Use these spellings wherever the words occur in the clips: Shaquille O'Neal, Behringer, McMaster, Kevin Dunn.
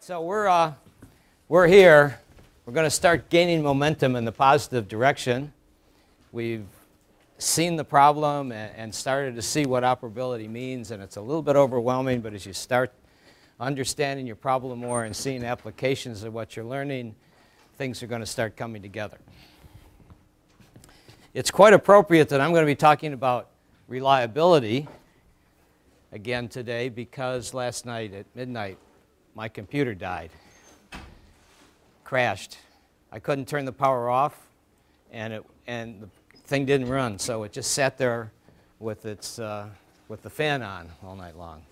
right, so we're here. We're going to start gaining momentum in the positive direction. We've seen the problem and started to see what operability means, and it's a little bit overwhelming, but as you start understanding your problem more and seeing applications of what you're learning, things are going to start coming together. It's quite appropriate that I'm going to be talking about reliability again today, because last night at midnight my computer died, crashed. I couldn't turn the power off, and the thing didn't run, so it just sat there with the fan on all night long.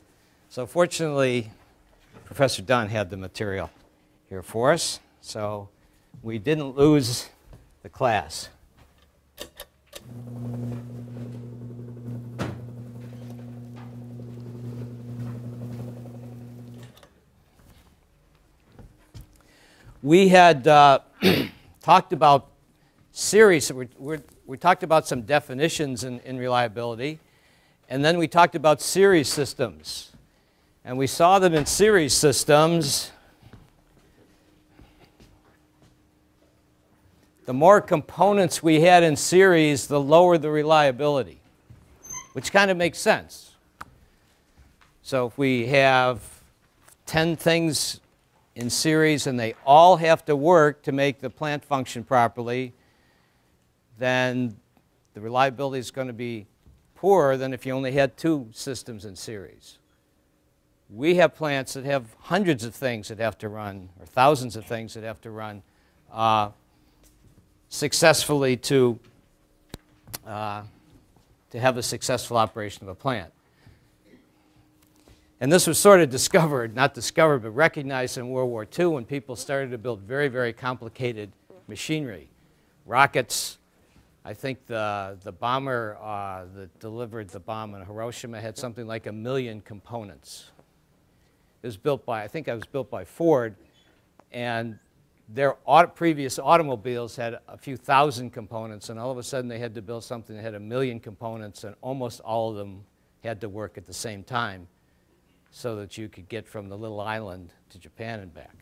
So fortunately, Professor Dunn had the material here for us, so we didn't lose the class. We had talked about series. We talked about some definitions in reliability, and then we talked about series systems. And we saw that in series systems, the more components we had in series, the lower the reliability, which kind of makes sense. So if we have 10 things in series and they all have to work to make the plant function properly, then the reliability is going to be poorer than if you only had 2 systems in series. We have plants that have hundreds of things that have to run, or thousands of things that have to run successfully to have a successful operation of a plant. And this was sort of discovered, not discovered, but recognized in World War II, when people started to build very, very complicated machinery. Rockets, I think the bomber that delivered the bomb in Hiroshima had something like 1 million components. It was built by, I think it was built by Ford, and their previous automobiles had a few thousand components, and all of a sudden they had to build something that had 1 million components, and almost all of them had to work at the same time, so that you could get from the little island to Japan and back.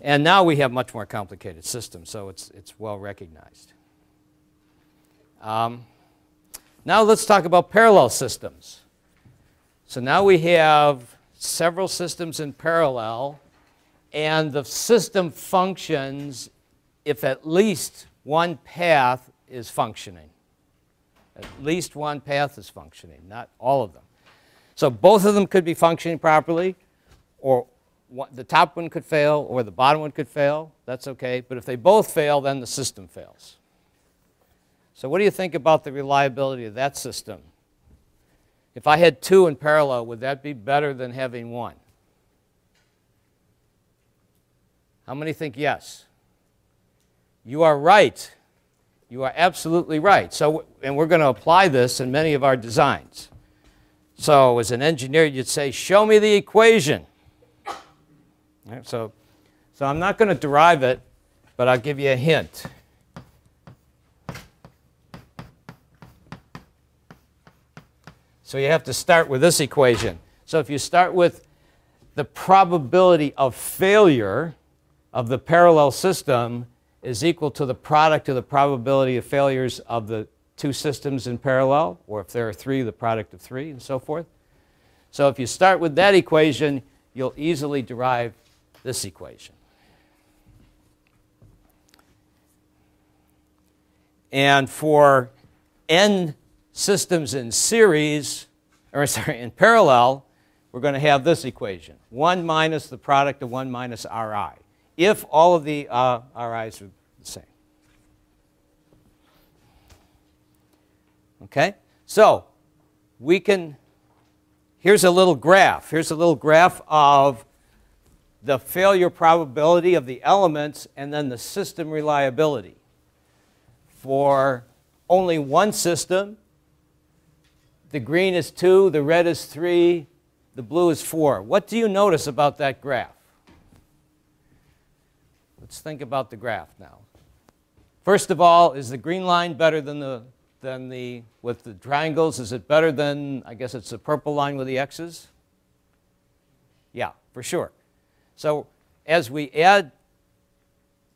And now we have much more complicated systems, so it's well recognized. Now let's talk about parallel systems. So now we have several systems in parallel, and the system functions if at least one path is functioning. At least one path is functioning, not all of them. So both of them could be functioning properly, or the top one could fail, or the bottom one could fail. That's okay. But if they both fail, then the system fails. So what do you think about the reliability of that system? If I had 2 in parallel, would that be better than having 1? How many think yes? You are right. You are absolutely right. So, and we're going to apply this in many of our designs. So as an engineer, you'd say, show me the equation. Right, so I'm not going to derive it, but I'll give you a hint. So you have to start with this equation. So if you start with the probability of failure of the parallel system is equal to the product of the probability of failures of the 2 systems in parallel, or if there are 3, the product of 3, and so forth. So if you start with that equation, you'll easily derive this equation. And for n systems in series, or sorry, in parallel, we're going to have this equation, 1 minus the product of 1 minus Ri, if all of the Ri's are the same. Okay, so we can, here's a little graph of the failure probability of the elements and then the system reliability. For only one system, the green is 2, the red is 3, the blue is 4. What do you notice about that graph? Let's think about the graph now. First of all, is the green line better than the with the triangles, is it better than, I guess it's the purple line with the X's? Yeah, for sure. So as we add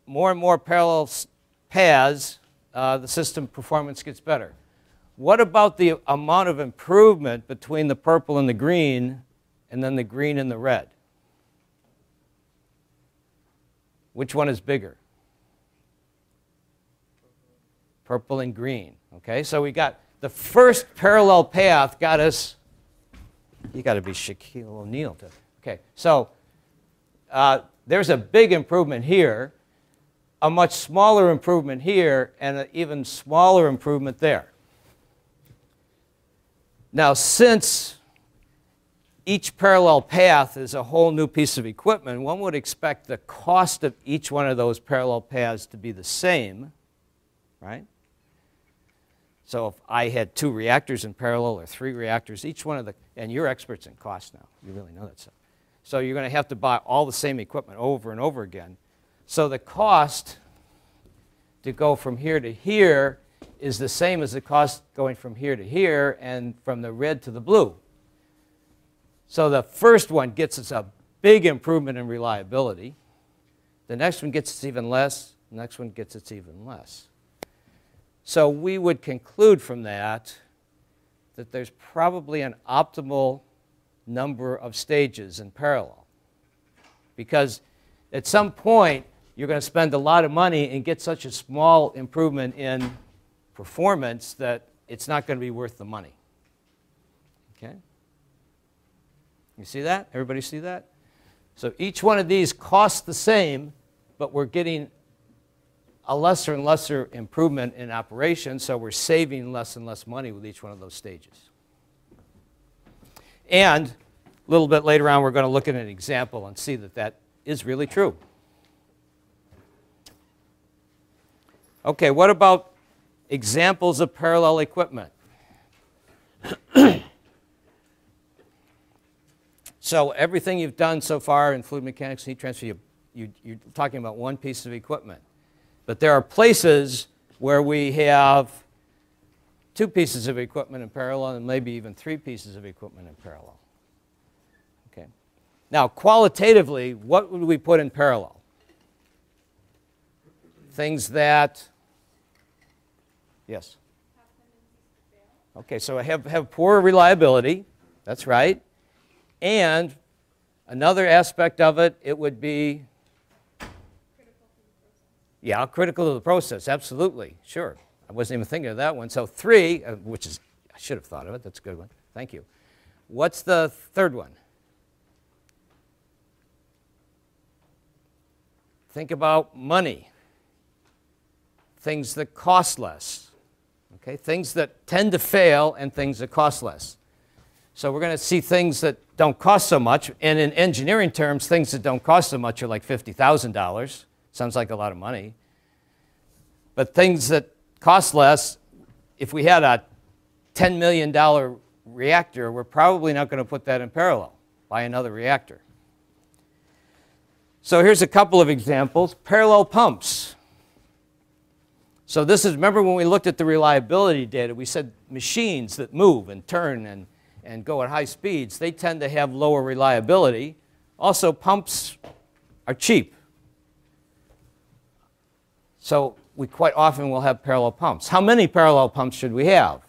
more and more parallel paths, the system performance gets better. What about the amount of improvement between the purple and the green, and then the green and the red? Which one is bigger? Purple and green. Okay, so we got the first parallel path got us. You got to be Shaquille O'Neal to. Okay, so there's a big improvement here, a much smaller improvement here, and an even smaller improvement there. Now, since each parallel path is a whole new piece of equipment, one would expect the cost of each one of those parallel paths to be the same, right? So if I had 2 reactors in parallel or 3 reactors, each one of the, and you're experts in cost now, you really know that stuff. So you're going to have to buy all the same equipment over and over again. So the cost to go from here to here is the same as the cost going from here to here and from the red to the blue. So the first one gets us a big improvement in reliability. The next one gets us even less. The next one gets us even less. So we would conclude from that that there's probably an optimal number of stages in parallel. Because at some point, you're going to spend a lot of money and get such a small improvement in performance that it's not going to be worth the money. Okay? You see that? Everybody see that? So each one of these costs the same, but we're getting a lesser and lesser improvement in operation, so we're saving less and less money with each one of those stages. And a little bit later on, we're going to look at an example and see that that is really true. Okay, what about examples of parallel equipment? So everything you've done so far in fluid mechanics and heat transfer, you're talking about one piece of equipment. But there are places where we have 2 pieces of equipment in parallel and maybe even 3 pieces of equipment in parallel. Okay. Now, qualitatively, what would we put in parallel? Things that, yes? Okay, so I have poor reliability. That's right. And another aspect of it, it would be critical to the process, absolutely, sure. I wasn't even thinking of that one. So 3, which is, I should have thought of it. That's a good one. Thank you. What's the third one? Think about money. Things that cost less. Okay, things that tend to fail and things that cost less. So we're going to see things that don't cost so much, and in engineering terms, things that don't cost so much are like $50,000. Sounds like a lot of money. But things that cost less, if we had a $10 million reactor, we're probably not going to put that in parallel, buy another reactor. So here's a couple of examples. Parallel pumps. So this is, remember when we looked at the reliability data, we said machines that move and turn and go at high speeds, they tend to have lower reliability. Also, pumps are cheap. So we quite often will have parallel pumps. How many parallel pumps should we have?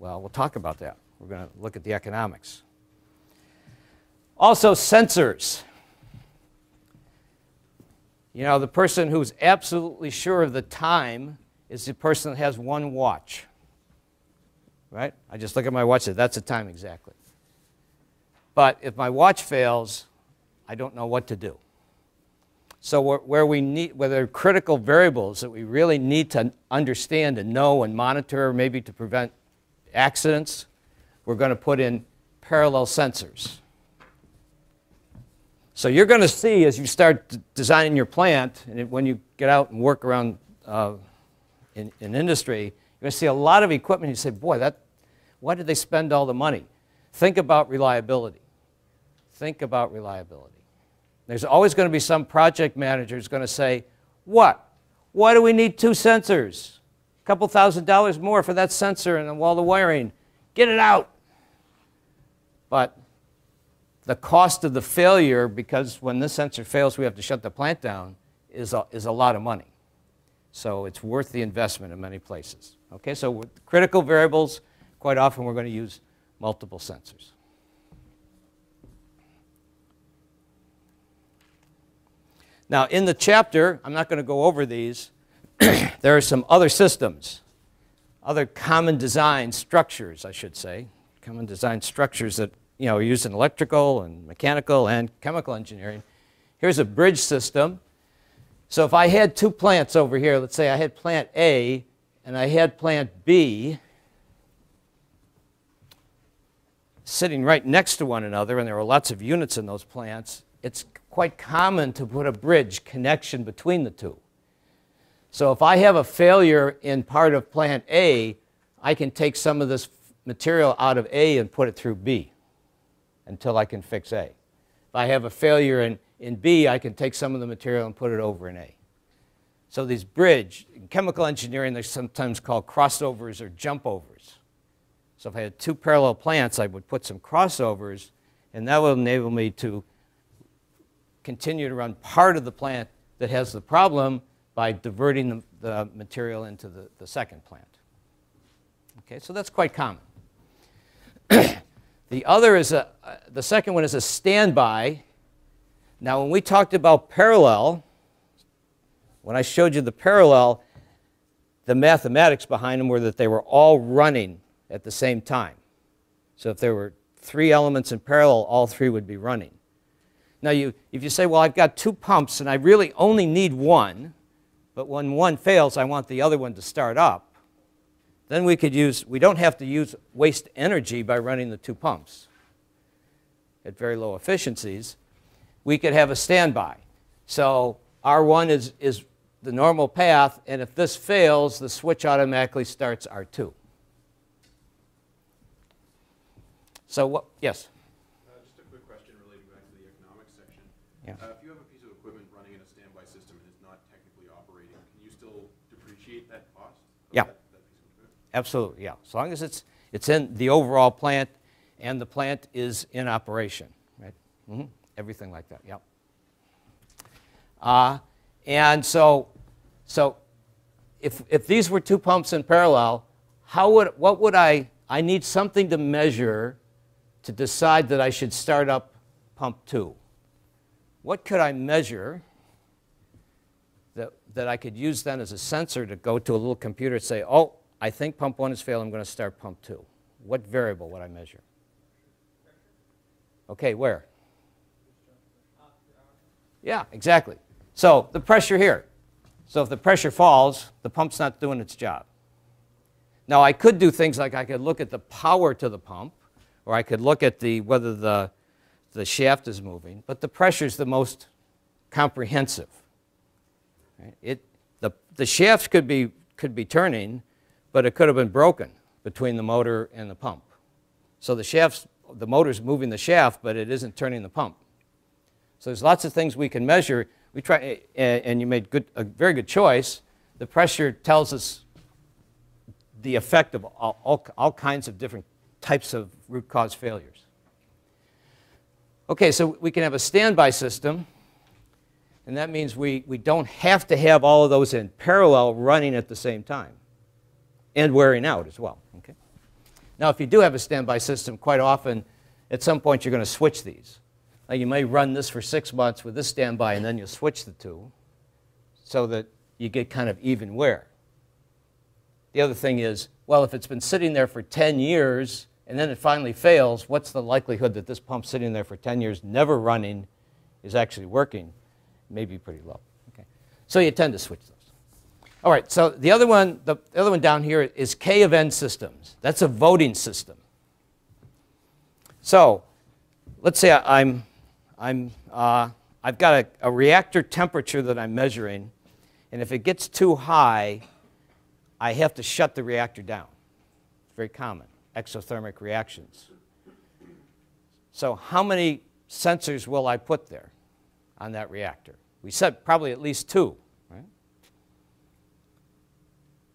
Well, we'll talk about that. We're going to look at the economics. Also, sensors. You know, the person who's absolutely sure of the time is the person that has one watch. Right? I just look at my watch and that's the time exactly. But if my watch fails, I don't know what to do. So where there are critical variables that we really need to understand and know and monitor, maybe to prevent accidents, we're going to put in parallel sensors. So you're going to see as you start designing your plant, and when you get out and work around in industry, you're going to see a lot of equipment. You say, boy, why did they spend all the money? Think about reliability. Think about reliability. There's always going to be some project manager who's going to say, what? Why do we need 2 sensors? A couple $1,000 more for that sensor and all the wiring. Get it out. But the cost of the failure, because when this sensor fails, we have to shut the plant down, is a lot of money. So it's worth the investment in many places. Okay, so with critical variables, quite often we're going to use multiple sensors. Now, in the chapter, I'm not going to go over these. There are some other systems, other common design structures, I should say, common design structures that are used in electrical and mechanical and chemical engineering. Here's a bridge system. So if I had two plants over here, let's say I had plant A and I had plant B sitting right next to one another, and there were lots of units in those plants, it's quite common to put a bridge connection between the two. So if I have a failure in part of plant A, I can take some of this material out of A and put it through B until I can fix A. If I have a failure in B, I can take some of the material and put it over in A. So these bridge, in chemical engineering, they're sometimes called crossovers or jump overs. So if I had two parallel plants, I would put some crossovers, and that will enable me to continue to run part of the plant that has the problem by diverting the material into the second plant. Okay, so that's quite common. The other is the second one is a standby. Now, when we talked about parallel, when I showed you the parallel, the mathematics behind them were that they were all running at the same time. So if there were three elements in parallel, all three would be running. Now, if you say, well, I've got two pumps and I really only need one, but when one fails, I want the other one to start up, then we don't have to waste energy by running the two pumps at very low efficiencies. We could have a standby. So R1 is the normal path, and if this fails, the switch automatically starts R2. So what, yes? Yeah. If you have a piece of equipment running in a standby system and it's not technically operating, can you still depreciate that cost? Yeah, that piece of equipment? Absolutely, yeah. As long as it's in the overall plant and the plant is in operation, right? Mm-hmm. Everything like that, yeah. And so if these were two pumps in parallel, what would I need something to measure to decide that I should start up pump two? What could I measure that I could use then as a sensor to go to a little computer and say, oh, I think pump one has failed, I'm going to start pump two. What variable would I measure? Okay, where? Yeah, exactly. So the pressure here. So if the pressure falls, the pump's not doing its job. Now, I could do things like I could look at the power to the pump, or I could look at whether the shaft is moving, but the pressure is the most comprehensive. The shaft could be turning, but it could have been broken between the motor and the pump. So the motor's moving the shaft, but it isn't turning the pump. So there's lots of things we can measure. We try, and you made a very good choice. The pressure tells us the effect of all kinds of different types of root cause failures. Okay, so we can have a standby system, and that means we don't have to have all of those in parallel running at the same time and wearing out as well. Okay. Now, if you do have a standby system, quite often at some point you're going to switch these. Like you may run this for 6 months with this standby, and then you'll switch the two so that you get kind of even wear. The other thing is, well, if it's been sitting there for 10 years, and then it finally fails, what's the likelihood that this pump sitting there for 10 years, never running, is actually working? Maybe pretty low. Okay. So you tend to switch those. All right, so the other one down here is K of N systems. That's a voting system. So let's say I've got a reactor temperature that I'm measuring, and if it gets too high, I have to shut the reactor down. It's very common. Exothermic reactions. So how many sensors will I put there on that reactor? We said probably at least two, right?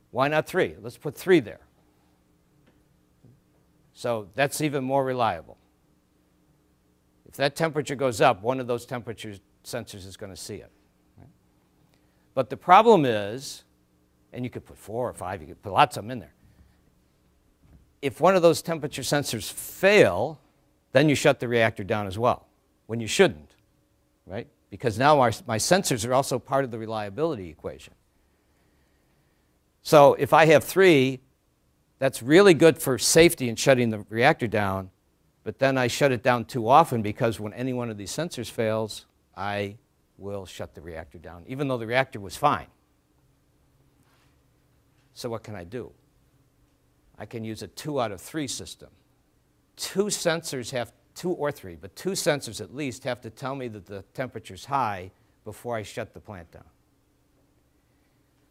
Why not three? Let's put three there. So that's even more reliable. If that temperature goes up, one of those temperature sensors is going to see it. Right? But the problem is, and you could put 4 or 5, you could put lots of them in there. If one of those temperature sensors fail, then you shut the reactor down as well, when you shouldn't, right? Because now my sensors are also part of the reliability equation. So if I have 3, that's really good for safety and shutting the reactor down, but then I shut it down too often because when any one of these sensors fails, I will shut the reactor down, even though the reactor was fine. So what can I do? I can use a 2 out of 3 system. 2 sensors at least have to tell me that the temperature's high before I shut the plant down.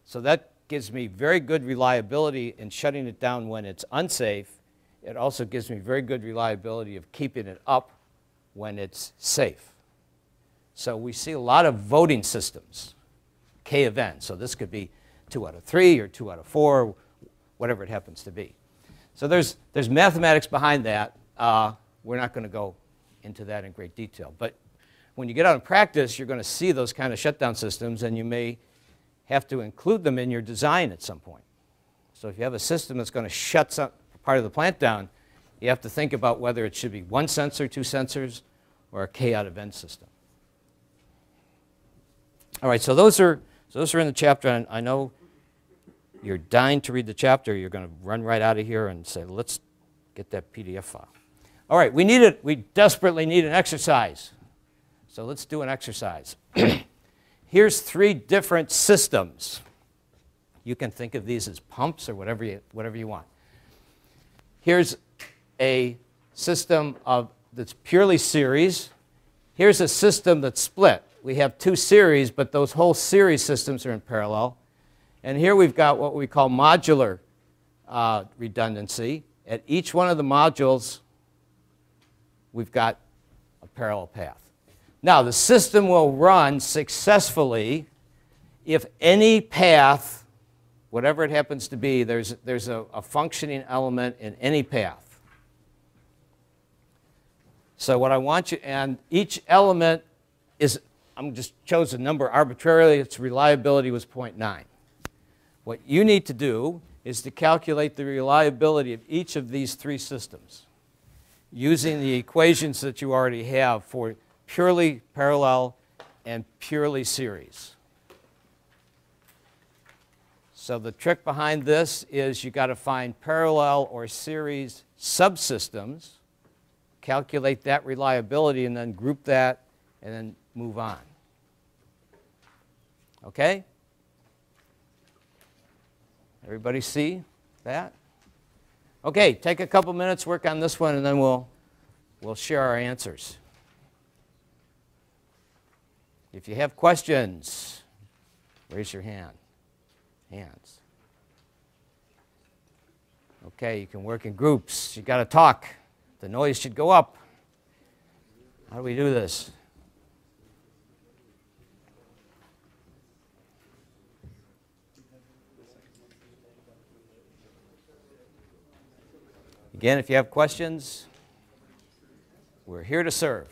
So that gives me very good reliability in shutting it down when it's unsafe. It also gives me very good reliability of keeping it up when it's safe. So we see a lot of voting systems, K of N. So this could be 2 out of 3 or 2 out of 4, whatever it happens to be. So there's mathematics behind that. We're not going to go into that in great detail. But when you get out in practice, you're going to see those kind of shutdown systems, and you may have to include them in your design at some point. So if you have a system that's going to shut some part of the plant down, you have to think about whether it should be 1 sensor, 2 sensors, or a K out of N system. All right, so those are in the chapter, and I know you're dying to read the chapter. You're going to run right out of here and say, let's get that PDF file. All right, we desperately need an exercise. So let's do an exercise. Here's 3 different systems. You can think of these as pumps or whatever you want. Here's a system that's purely series. Here's a system that's split. We have 2 series, but those whole series systems are in parallel. And here we've got what we call modular redundancy. At each one of the modules, we've got a parallel path. Now, the system will run successfully if any path, whatever it happens to be, there's a functioning element in any path. So what I want you, and each element is, I'm just chose a number arbitrarily, its reliability was 0.9. What you need to do is to calculate the reliability of each of these 3 systems using the equations that you already have for purely parallel and purely series. So the trick behind this is you've got to find parallel or series subsystems, calculate that reliability, and then group that, and then move on. Okay? Everybody see that? Okay, take a couple minutes, work on this one, and then we'll share our answers. If you have questions, raise your hand. Hands. Okay, you can work in groups. You got to talk. The noise should go up. How do we do this? Again, if you have questions, we're here to serve.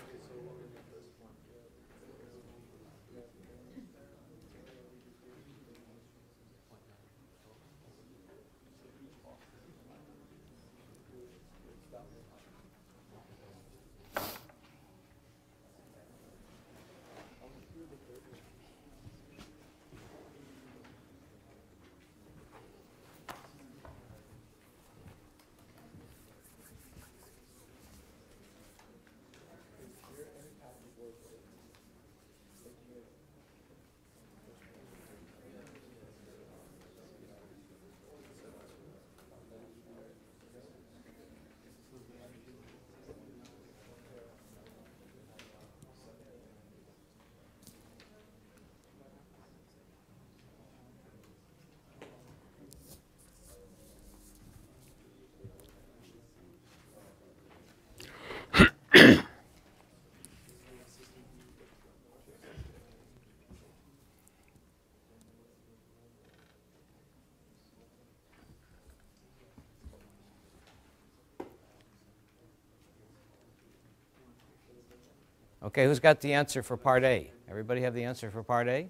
Okay, who's got the answer for part A? Everybody have the answer for part A?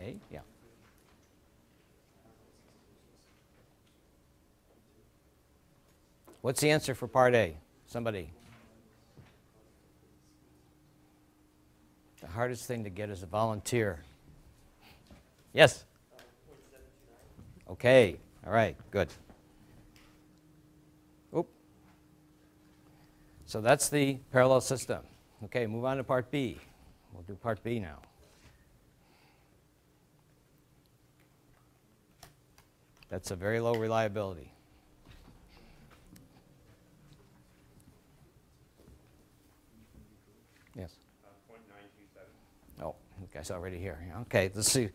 A? Yeah. What's the answer for part A? Somebody. The hardest thing to get is a volunteer. Yes? Okay, all right, good. Oop. So that's the parallel system. Okay, move on to part B. We'll do part B now. That's a very low reliability. Yes? 0.927. Oh, you guys already here. Yeah, okay, let's see.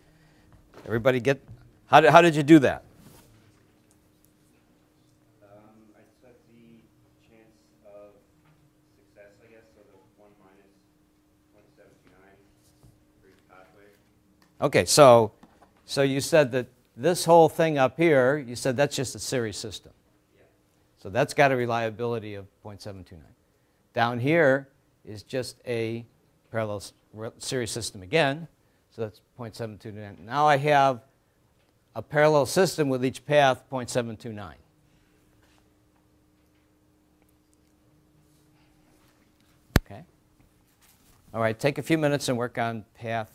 Everybody get, how did you do that? I took the chance of success, I guess, so the 1 minus 0.729 pathway. Okay, so you said that this whole thing up here, you said that's just a series system. Yeah. So that's got a reliability of 0.729. Down here is just a parallel series system again, so that's 0.729. Now I have a parallel system with each path 0.729. Okay? All right, take a few minutes and work on path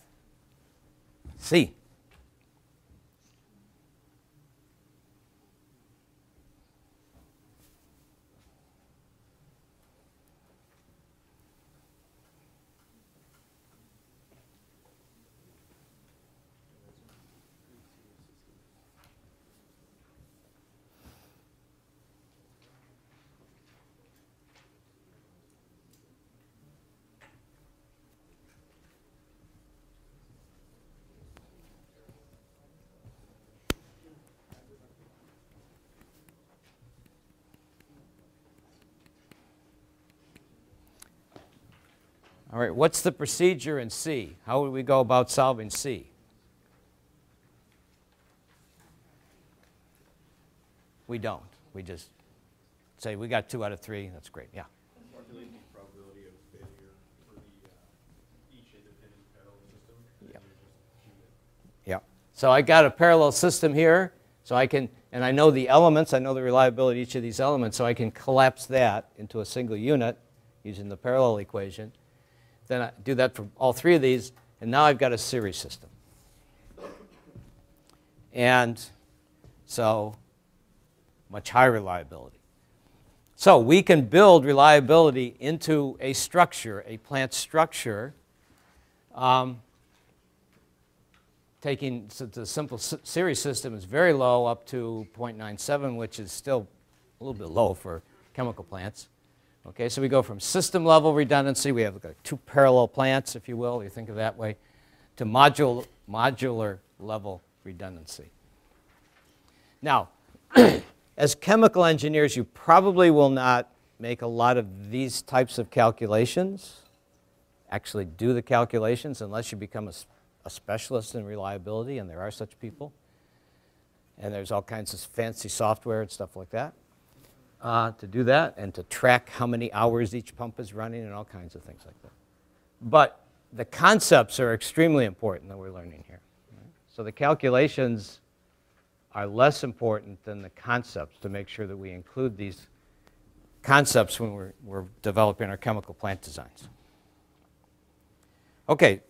C. All right, what's the procedure in C? How would we go about solving C? We don't. We just say we got 2 out of 3. That's great. Yeah. Calculate the probability of failure for each independent parallel system. Yeah. Yeah. So I got a parallel system here, so I can, and I know the elements. I know the reliability of each of these elements, so I can collapse that into a single unit using the parallel equation. Then I do that for all 3 of these, and now I've got a series system. And so much higher reliability. So we can build reliability into a structure, a plant structure, taking so the simple series system is very low up to 0.97, which is still a little bit low for chemical plants. Okay, so we go from system level redundancy, we have like 2 parallel plants, if you will, you think of that way, to modular level redundancy. Now, as chemical engineers, you probably will not make a lot of these types of calculations, actually do the calculations, unless you become a specialist in reliability, and there are such people. And there's all kinds of fancy software and stuff like that. To do that and to track how many hours each pump is running and all kinds of things like that. But the concepts are extremely important that we're learning here. Right? So the calculations are less important than the concepts, to make sure that we include these concepts when we're developing our chemical plant designs. Okay,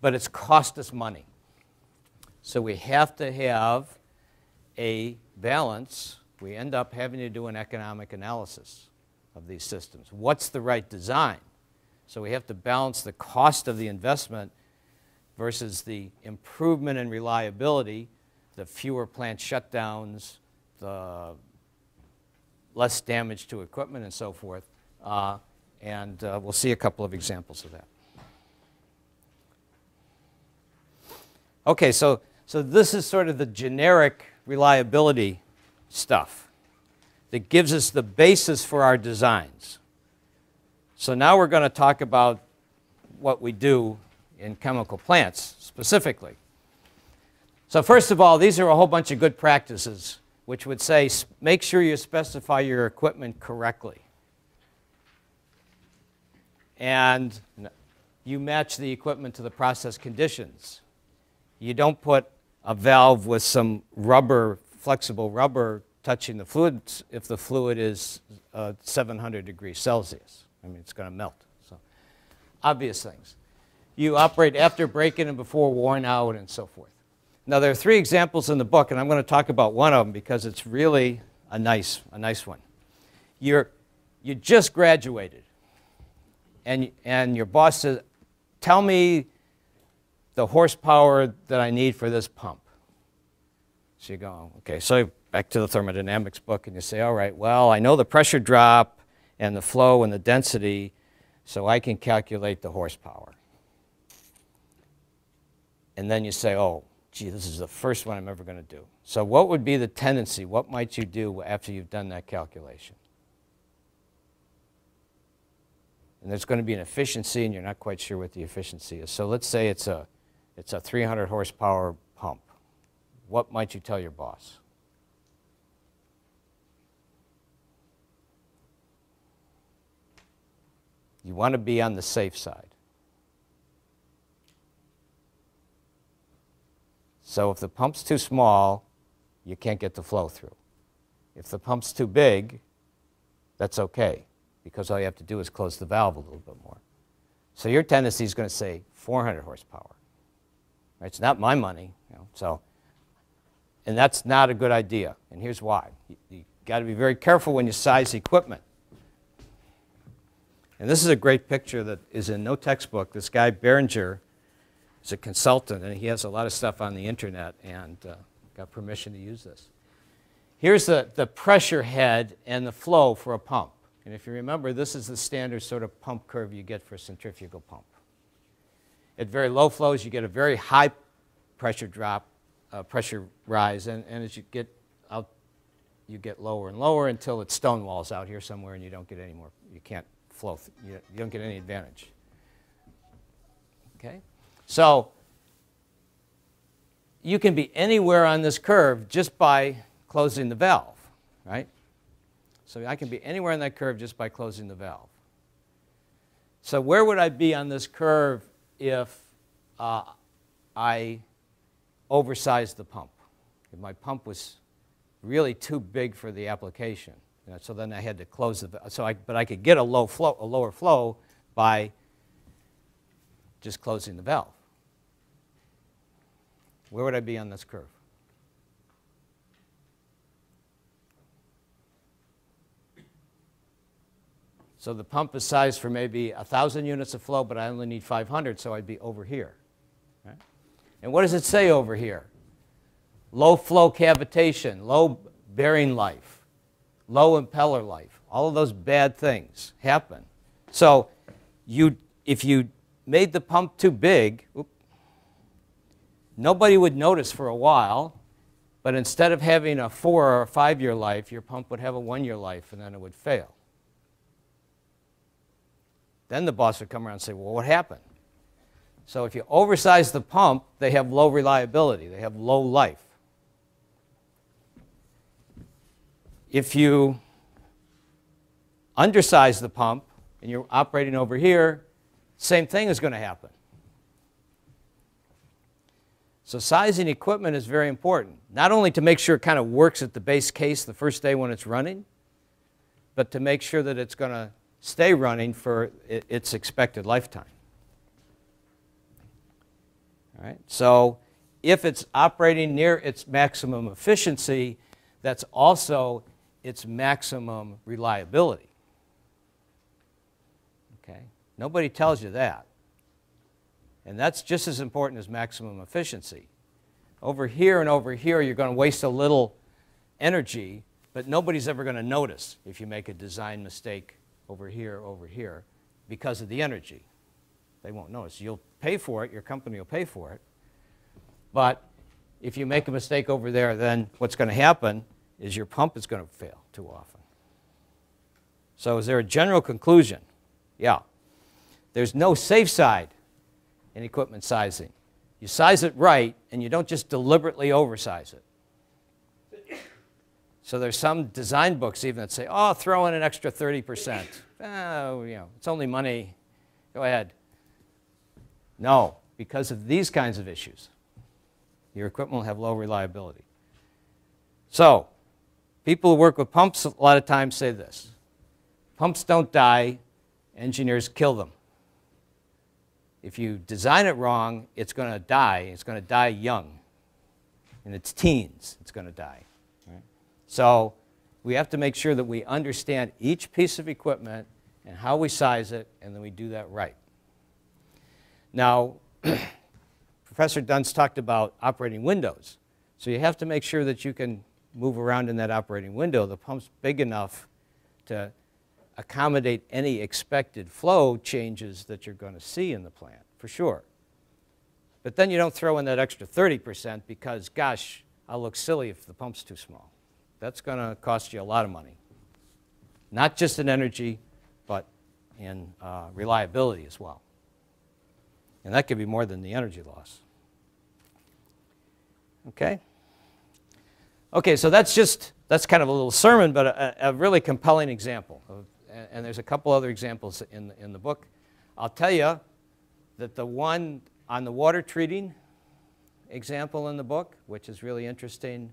but it's cost us money. So we have to have a balance. We end up having to do an economic analysis of these systems. What's the right design? So we have to balance the cost of the investment versus the improvement in reliability, the fewer plant shutdowns, the less damage to equipment and so forth. And we'll see a couple of examples of that. Okay, so this is sort of the generic reliability stuff that gives us the basis for our designs. So now we're going to talk about what we do in chemical plants specifically. So first of all, these are a whole bunch of good practices which would say make sure you specify your equipment correctly. and you match the equipment to the process conditions. You don't put a valve with some rubber, flexible rubber, touching the fluid if the fluid is 700 degrees Celsius. I mean, it's going to melt. So, obvious things. You operate after break-in and before worn out and so forth. Now, there are three examples in the book, and I'm going to talk about one of them because it's really a nice one. You just graduated, and your boss says, tell me the horsepower that I need for this pump. So you go, okay, so back to the thermodynamics book, and you say, all right, well, I know the pressure drop and the flow and the density, so I can calculate the horsepower. And then you say, oh, gee, this is the first one I'm ever going to do. So what would be the tendency? What might you do after you've done that calculation? And there's going to be an efficiency, and you're not quite sure what the efficiency is. So let's say it's a 300 horsepower pump. What might you tell your boss? You want to be on the safe side. So if the pump's too small, you can't get the flow through. If the pump's too big, that's okay, because all you have to do is close the valve a little bit more. So your tendency is going to say 400 horsepower. Right? It's not my money, you know, so, and that's not a good idea. And here's why. You got to be very careful when you size equipment. And this is a great picture that is in no textbook. This guy Behringer is a consultant, and he has a lot of stuff on the internet, and got permission to use this. Here's the pressure head and the flow for a pump. And if you remember, this is the standard sort of pump curve you get for a centrifugal pump. At very low flows, you get a very high pressure drop, pressure rise, and as you get out, you get lower and lower until it stonewalls out here somewhere, and you don't get any more. You can't flow, you don't get any advantage. Okay? So you can be anywhere on this curve just by closing the valve, right? So I can be anywhere on that curve just by closing the valve. So where would I be on this curve if I oversized the pump? If my pump was really too big for the application. So then I had to close the valve. But I could get a lower flow by just closing the valve. Where would I be on this curve? So the pump is sized for maybe 1,000 units of flow, but I only need 500, so I'd be over here. Right? And what does it say over here? Low flow cavitation, low bearing life, low impeller life. All of those bad things happen. So if you made the pump too big, nobody would notice for a while, but instead of having a 4- or 5-year life, your pump would have a 1-year life, and then it would fail. Then the boss would come around and say, well, what happened? So if you oversize the pump, they have low reliability. They have low life. If you undersize the pump and you're operating over here, same thing is going to happen. So sizing equipment is very important, not only to make sure it kind of works at the base case the first day when it's running, but to make sure that it's going to stay running for its expected lifetime. All right? So if it's operating near its maximum efficiency, that's also its maximum reliability. Okay? Nobody tells you that. And that's just as important as maximum efficiency. Over here and over here, you're going to waste a little energy, but nobody's ever going to notice if you make a design mistake over here, because of the energy. They won't notice. You'll pay for it. Your company will pay for it. But if you make a mistake over there, then what's going to happen is your pump is going to fail too often. So is there a general conclusion? Yeah. There's no safe side in equipment sizing. You size it right, and you don't just deliberately oversize it. So there's some design books even that say, oh, throw in an extra 30%. Oh, you know, it's only money. Go ahead. No, because of these kinds of issues, your equipment will have low reliability. So, people who work with pumps a lot of times say this: pumps don't die, engineers kill them. If you design it wrong, it's going to die. It's going to die young. In its teens, it's going to die. Right. So we have to make sure that we understand each piece of equipment and how we size it, and then we do that right. Now, Professor Dunn's talked about operating windows. So you have to make sure that you can move around in that operating window. The pump's big enough to accommodate any expected flow changes that you're going to see in the plant, for sure. But then you don't throw in that extra 30% because, gosh, I'll look silly if the pump's too small. That's going to cost you a lot of money, not just in energy, but in reliability as well. And that could be more than the energy loss. Okay? Okay, so that's kind of a little sermon, but a really compelling example of, and there's a couple other examples in the book. I'll tell you that the one on the water treating example in the book, which is really interesting,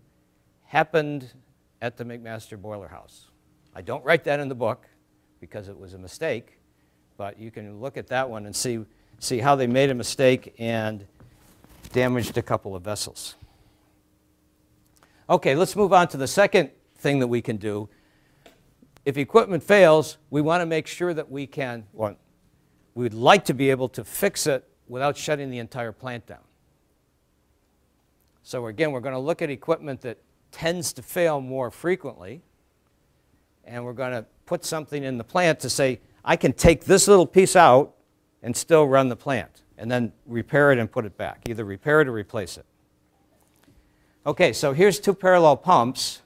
happened at the McMaster boiler house. I don't write that in the book because it was a mistake, but you can look at that one and see how they made a mistake and damaged a couple of vessels. Okay, let's move on to the second thing that we can do. If equipment fails, we want to make sure that we can, well, we'd like to be able to fix it without shutting the entire plant down. So again, we're going to look at equipment that tends to fail more frequently, and we're going to put something in the plant to say, I can take this little piece out and still run the plant, and then repair it and put it back, either repair it or replace it. Okay, so here's two parallel pumps,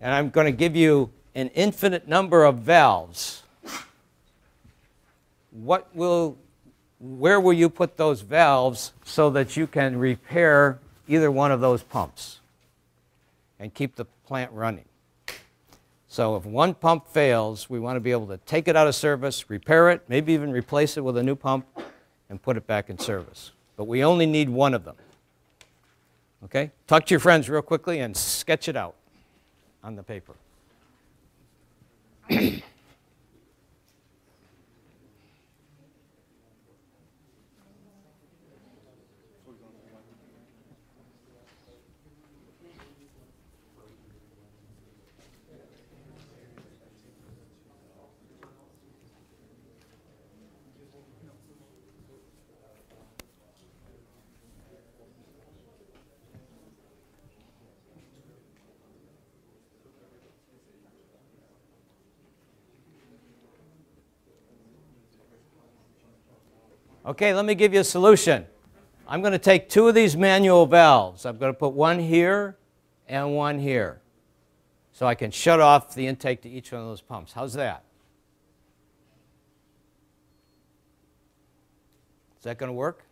and I'm going to give you an infinite number of valves. Where will you put those valves so that you can repair either one of those pumps and keep the plant running? So if one pump fails, we want to be able to take it out of service, repair it, maybe even replace it with a new pump, and put it back in service. But we only need one of them. Okay? Talk to your friends real quickly and sketch it out on the paper. Okay, let me give you a solution. I'm going to take two of these manual valves. I'm going to put one here and one here, so I can shut off the intake to each one of those pumps. How's that? Is that going to work?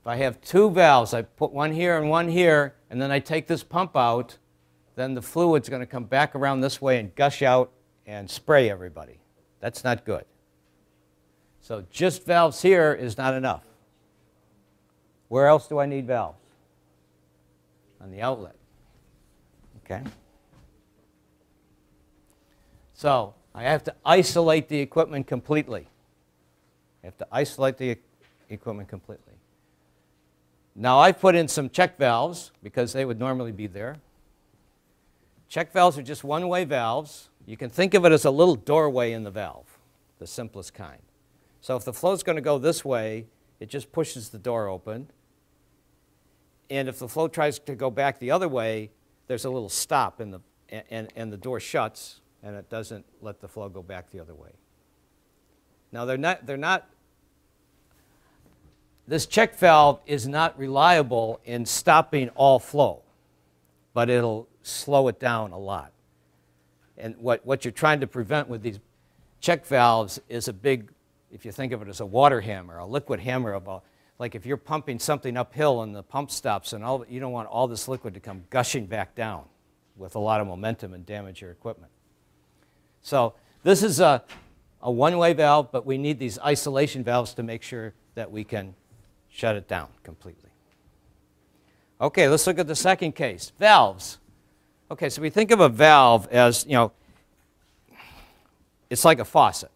If I have two valves, I put one here and one here, and then I take this pump out, then the fluid's going to come back around this way and gush out and spray everybody. That's not good. So just valves here is not enough. Where else do I need valves? On the outlet. Okay. So I have to isolate the equipment completely. I have to isolate the equipment completely. Now I've put in some check valves because they would normally be there. Check valves are just one-way valves. You can think of it as a little doorway in the valve, the simplest kind. So if the flow's going to go this way, it just pushes the door open. And if the flow tries to go back the other way, there's a little stop in the, and the door shuts, and it doesn't let the flow go back the other way. Now, this check valve is not reliable in stopping all flow, but it'll slow it down a lot. And what you're trying to prevent with these check valves is a big, if you think of it as a water hammer, a liquid hammer, like if you're pumping something uphill and the pump stops, and you don't want all this liquid to come gushing back down with a lot of momentum and damage your equipment. So this is a a one-way valve, but we need these isolation valves to make sure that we can shut it down completely. Okay, let's look at the second case, valves. Okay, so we think of a valve as, you know, it's like a faucet.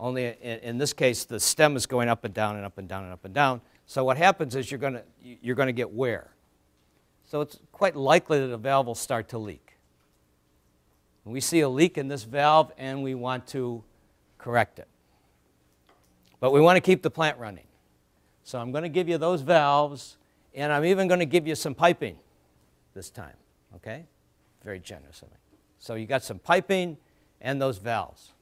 Only in this case, the stem is going up and down and up and down and up and down. So what happens is you're going to get wear. So it's quite likely that a valve will start to leak. We see a leak in this valve and we want to correct it. But we want to keep the plant running. So I'm going to give you those valves, and I'm even going to give you some piping this time, okay? Very generous of me. So you got some piping and those valves.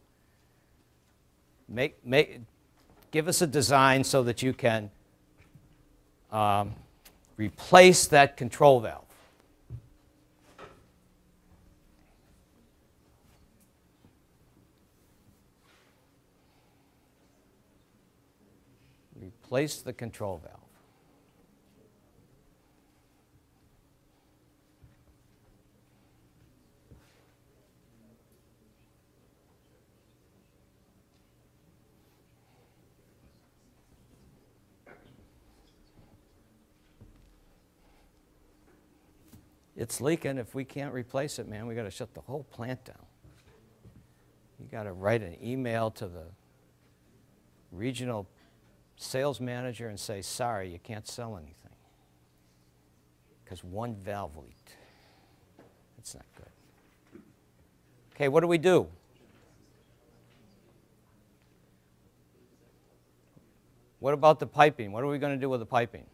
Give us a design so that you can replace that control valve. Replace the control valve. It's leaking. If we can't replace it, man, we got to shut the whole plant down. You got to write an email to the regional sales manager and say, sorry, you can't sell anything because one valve leaked. That's not good. Okay, what do? What about the piping? What are we going to do with the piping?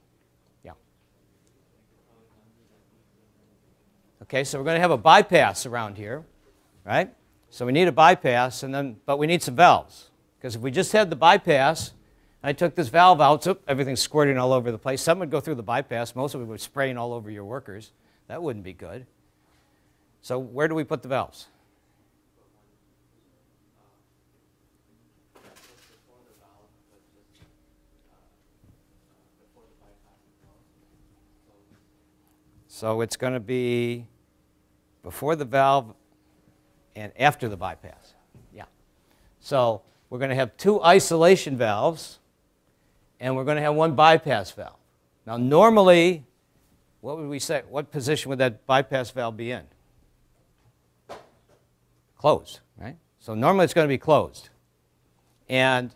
Okay, so we're going to have a bypass around here, right? So we need a bypass, and then, but we need some valves. Because if we just had the bypass, and I took this valve out, so everything's squirting all over the place. Some would go through the bypass. Most of it would be spraying all over your workers. That wouldn't be good. So where do we put the valves? So it's going to be before the valve and after the bypass. Yeah. So we're going to have two isolation valves, and we're going to have one bypass valve. Now, normally, what would we say? What position would that bypass valve be in? Closed, right? So normally it's going to be closed. And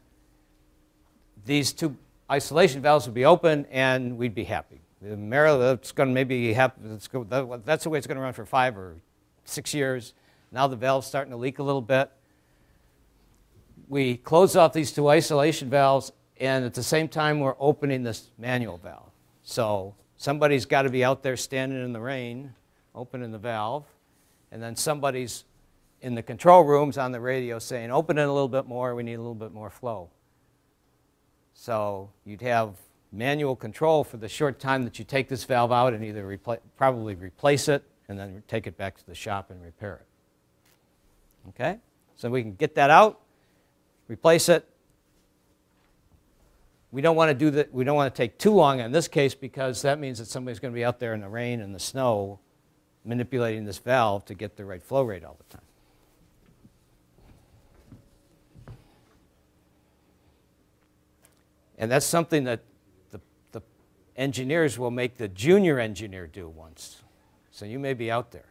these two isolation valves would be open, and we'd be happy. That's going to maybe happen. That's the way it's going to run for 5 or 6 years. Now the valve's starting to leak a little bit. We close off these two isolation valves, and at the same time, we're opening this manual valve. So somebody's got to be out there standing in the rain, opening the valve, and then somebody's in the control rooms on the radio saying, open it a little bit more. We need a little bit more flow. So you'd have manual control for the short time that you take this valve out and either probably replace it and then take it back to the shop and repair it. Okay? So we can get that out, replace it. We don't want to do that. We don't want to take too long in this case because that means that somebody's going to be out there in the rain and the snow manipulating this valve to get the right flow rate all the time. And that's something that engineers will make the junior engineer do once. So you may be out there.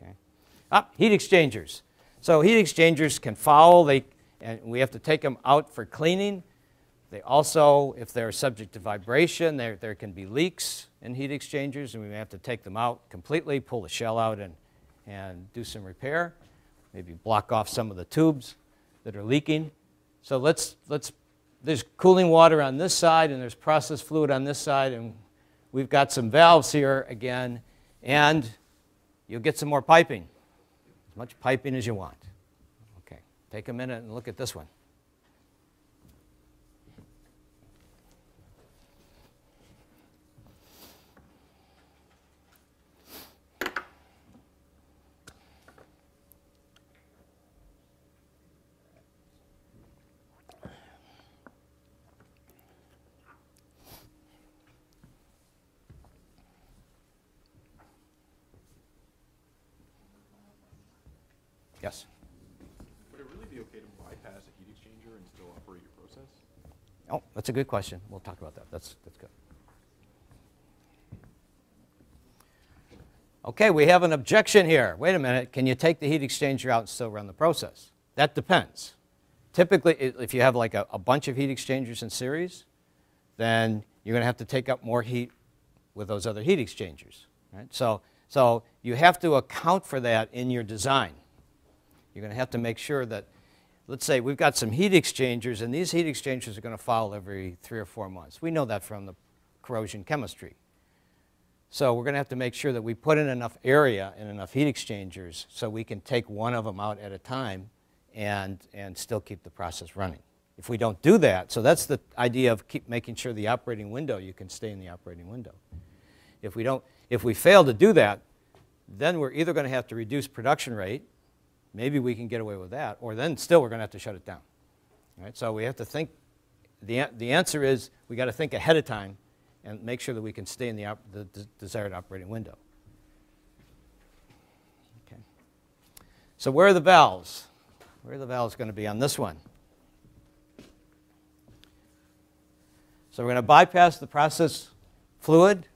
Okay. Heat exchangers. So heat exchangers can foul, and we have to take them out for cleaning. They also, if they're subject to vibration, there can be leaks in heat exchangers, and we may have to take them out completely, pull the shell out and do some repair, maybe block off some of the tubes that are leaking. So there's cooling water on this side, and there's process fluid on this side, and we've got some valves here again, and you'll get some more piping, as much piping as you want. Okay, take a minute and look at this one. Yes. be okay to bypass a heat exchanger and still operate your process? Oh, that's a good question. We'll talk about that. That's good. Okay, we have an objection here. Wait a minute. Can you take the heat exchanger out and still run the process? That depends. Typically, if you have like a bunch of heat exchangers in series, then you're going to have to take up more heat with those other heat exchangers. Right? So you have to account for that in your design. You're going to have to make sure that, let's say we've got some heat exchangers, and these heat exchangers are going to foul every 3 or 4 months. We know that from the corrosion chemistry. So we're going to have to make sure that we put in enough area and enough heat exchangers so we can take one of them out at a time and still keep the process running. If we don't do that, so that's the idea of keep making sure the operating window, you can stay in the operating window. If we fail to do that, then we're either going to have to reduce production rate, maybe we can get away with that, or then still we're going to have to shut it down. All right, so we have to think, the answer is we got to think ahead of time and make sure that we can stay in the desired operating window. Okay. So where are the valves? Where are the valves going to be on this one? So we're going to bypass the process fluid,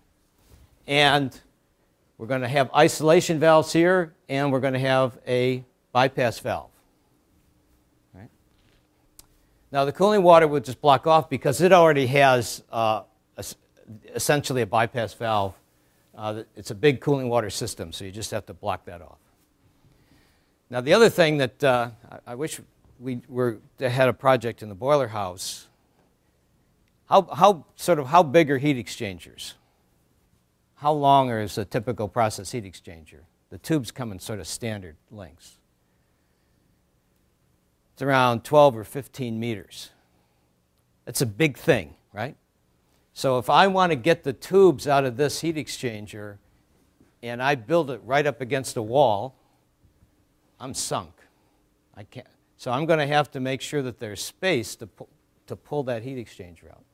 and we're going to have isolation valves here, and we're going to have a bypass valve. Right? Now the cooling water would just block off because it already has essentially a bypass valve. It's a big cooling water system, so you just have to block that off. Now the other thing that I wish we had a project in the boiler house. How big are heat exchangers? How long is a typical process heat exchanger? The tubes come in sort of standard lengths. It's around 12 or 15 meters. That's a big thing, right? So if I want to get the tubes out of this heat exchanger and I build it right up against a wall, I'm sunk. I can't. So I'm going to have to make sure that there's space to pull that heat exchanger out.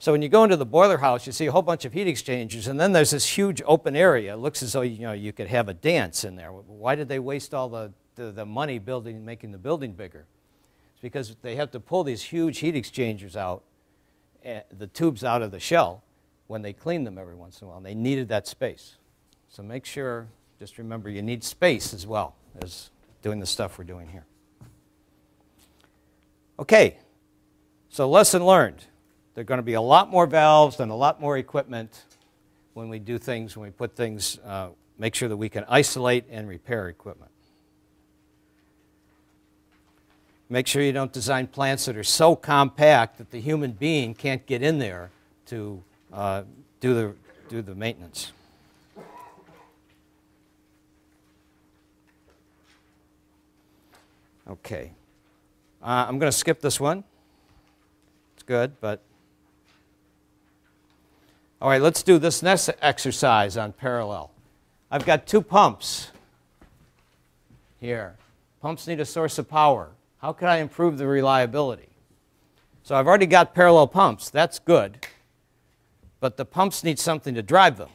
So when you go into the boiler house, you see a whole bunch of heat exchangers, and then there's this huge open area. It looks as though, you know, you could have a dance in there. Why did they waste all the money building, making the building bigger? It's because they have to pull these huge heat exchangers out, the tubes out of the shell when they clean them every once in a while, and they needed that space. So make sure, just remember, you need space as well as doing the stuff we're doing here. Okay, so lesson learned. There are going to be a lot more valves and a lot more equipment when we do things, when we put things, make sure that we can isolate and repair equipment. Make sure you don't design plants that are so compact that the human being can't get in there to do the maintenance. Okay. I'm going to skip this one. It's good, but... All right, let's do this next exercise on parallel. I've got two pumps here. Pumps need a source of power. How can I improve the reliability? So I've already got parallel pumps. That's good. But the pumps need something to drive them.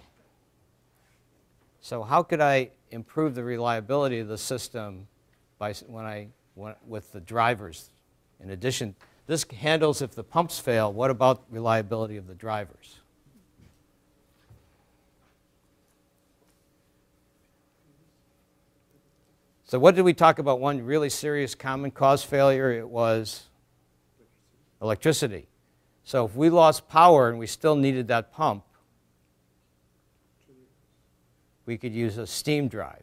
So how could I improve the reliability of the system by with the drivers? In addition, this handles if the pumps fail. What about reliability of the drivers? So what did we talk about? One really serious common cause failure, it was electricity. So if we lost power and we still needed that pump, we could use a steam drive.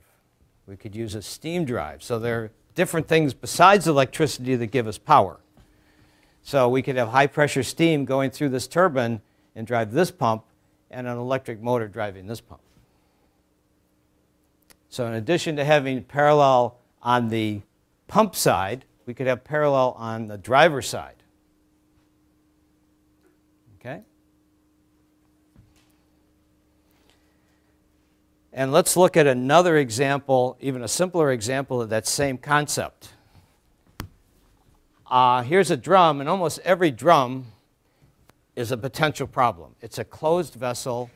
We could use a steam drive. So there are different things besides electricity that give us power. So we could have high pressure steam going through this turbine and drive this pump, and an electric motor driving this pump. So in addition to having parallel on the pump side, we could have parallel on the driver side. Okay? And let's look at another example, even a simpler example of that same concept. Here's a drum, and almost every drum is a potential problem. It's a closed vessel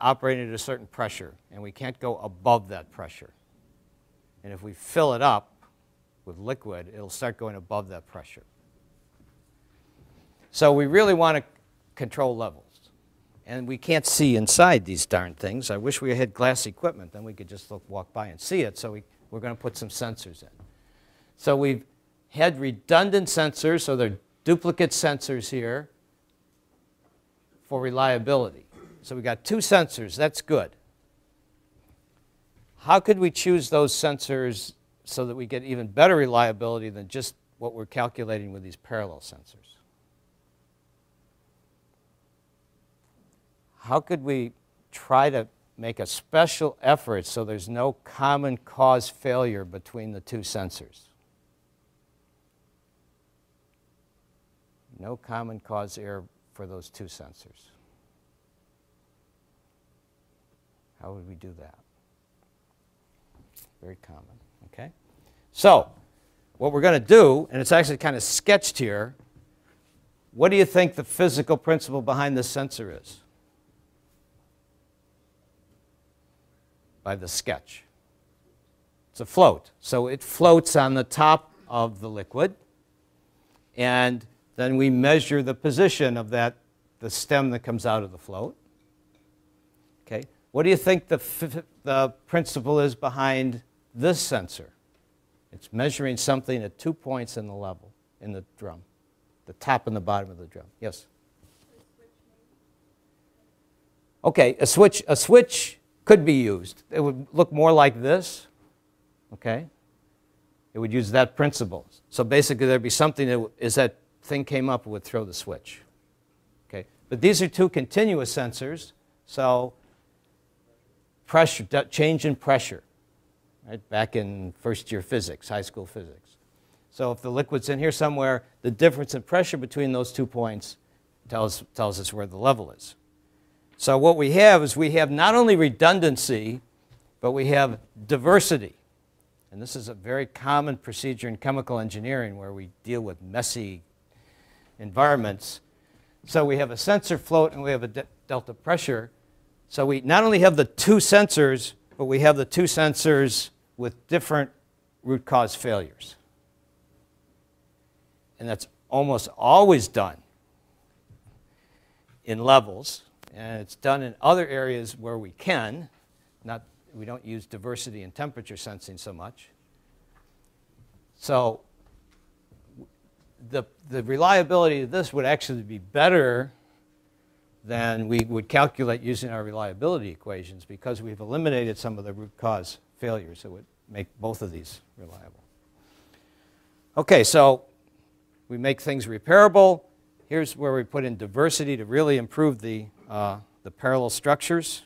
operating at a certain pressure, and we can't go above that pressure. And if we fill it up, with liquid, it'll start going above that pressure. So we really want to control levels. And we can't see inside these darn things. I wish we had glass equipment. Then we could just look, walk by and see it. So we're going to put some sensors in. So we've had redundant sensors. So they're duplicate sensors here for reliability. So we got two sensors. That's good. How could we choose those sensors so that we get even better reliability than just what we're calculating with these parallel sensors? How could we try to make a special effort so there's no common cause failure between the two sensors? No common cause error for those two sensors. How would we do that? Very common, okay? So what we're going to do, and it's actually kind of sketched here, what do you think the physical principle behind this sensor is? By the sketch. It's a float. So it floats on the top of the liquid, and then we measure the position of that, the stem that comes out of the float. Okay. What do you think the principle is behind this sensor? It's measuring something at 2 points in the level, in the drum, the top and the bottom of the drum. Yes? Okay, a switch could be used. It would look more like this, okay? It would use that principle. So basically there'd be something that is that thing came up, it would throw the switch, okay? But these are two continuous sensors, so pressure, change in pressure, right? Back in first year physics, high school physics. So if the liquid's in here somewhere, the difference in pressure between those 2 points tells us where the level is. So what we have is we have not only redundancy, but we have diversity. And this is a very common procedure in chemical engineering where we deal with messy environments. So we have a sensor float and we have a delta pressure. So we not only have the two sensors, but we have the two sensors with different root cause failures. And that's almost always done in levels. And it's done in other areas where we can. We don't use diversity and temperature sensing so much. So the reliability of this would actually be better than we would calculate using our reliability equations because we've eliminated some of the root cause failures that would make both of these reliable. Okay, so we make things repairable. Here's where we put in diversity to really improve the parallel structures.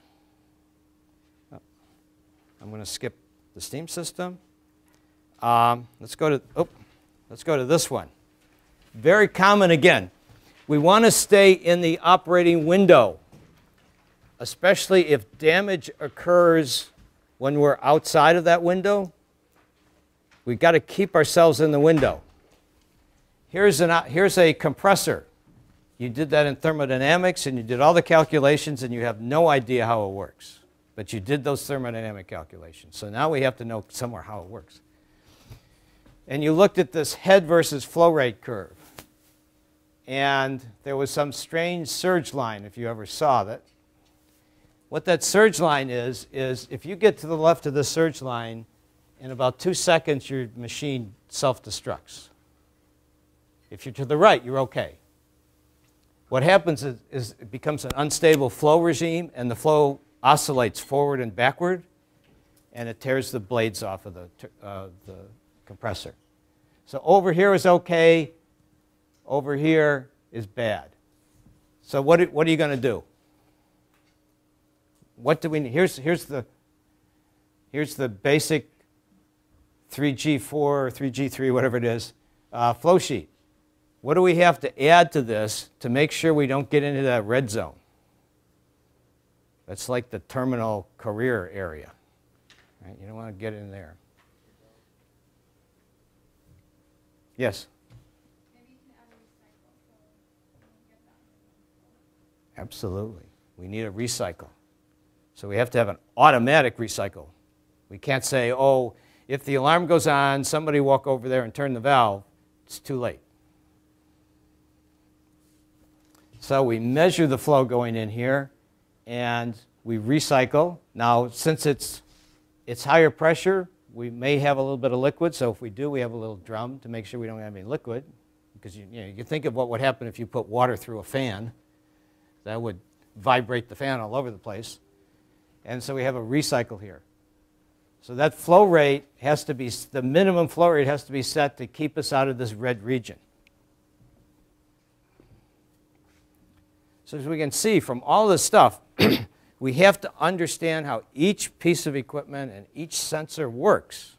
I'm going to skip the steam system. Let's go to this one. Very common again. We want to stay in the operating window, especially if damage occurs when we're outside of that window. We've got to keep ourselves in the window. Here's a compressor. You did that in thermodynamics, and you did all the calculations, and you have no idea how it works. But you did those thermodynamic calculations. So now we have to know somewhere how it works. And you looked at this head versus flow rate curve. And there was some strange surge line, if you ever saw that. What that surge line is if you get to the left of the surge line, in about 2 seconds, your machine self-destructs. If you're to the right, you're okay. What happens is it becomes an unstable flow regime, and the flow oscillates forward and backward, and it tears the blades off of the compressor. So over here is okay, over here is bad. So what are you going to do? What do we need? Here's the basic 3G4 or 3G3, whatever it is, flow sheet. What do we have to add to this to make sure we don't get into that red zone? That's like the terminal career area. Right? You don't want to get in there. Yes? Absolutely. We need a recycle. So we have to have an automatic recycle. We can't say, oh, If the alarm goes on, somebody walk over there and turn the valve, it's too late. So we measure the flow going in here, and we recycle. Now, since it's higher pressure, we may have a little bit of liquid. So if we do, we have a little drum to make sure we don't have any liquid. Because you can think of what would happen if you put water through a fan. That would vibrate the fan all over the place. And so we have a recycle here. So that flow rate has to be, the minimum flow rate has to be set to keep us out of this red region. So as we can see from all this stuff, we have to understand how each piece of equipment and each sensor works.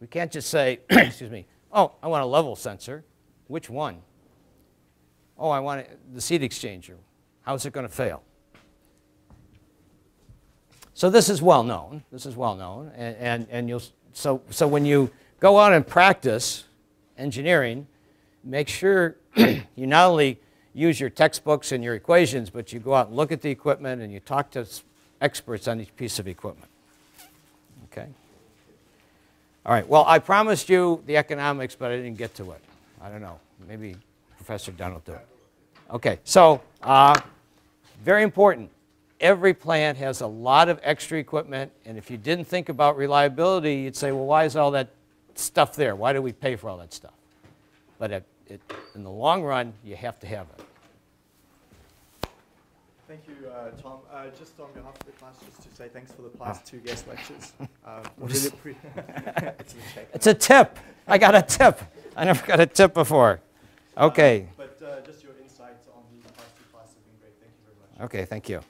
We can't just say, excuse me, oh, I want a level sensor. Which one? Oh, I want the seat exchanger. How's it going to fail? So this is well known. This is well known. And you'll, so when you go out and practice engineering, make sure you not only use your textbooks and your equations, but you go out and look at the equipment and you talk to experts on each piece of equipment. Okay? All right. Well, I promised you the economics, but I didn't get to it. I don't know. Maybe Professor Dunn will do it. Okay. So very important. Every plant has a lot of extra equipment, and if you didn't think about reliability, you'd say, well, why is all that stuff there? Why do we pay for all that stuff? But in the long run, you have to have it. Thank you, Tom. Just on behalf of the class, just to say thanks for the past two guest lectures. It's a tip. I got a tip. I never got a tip before. Okay. But just your insights on the past two classes have been great. Thank you very much. Okay, thank you.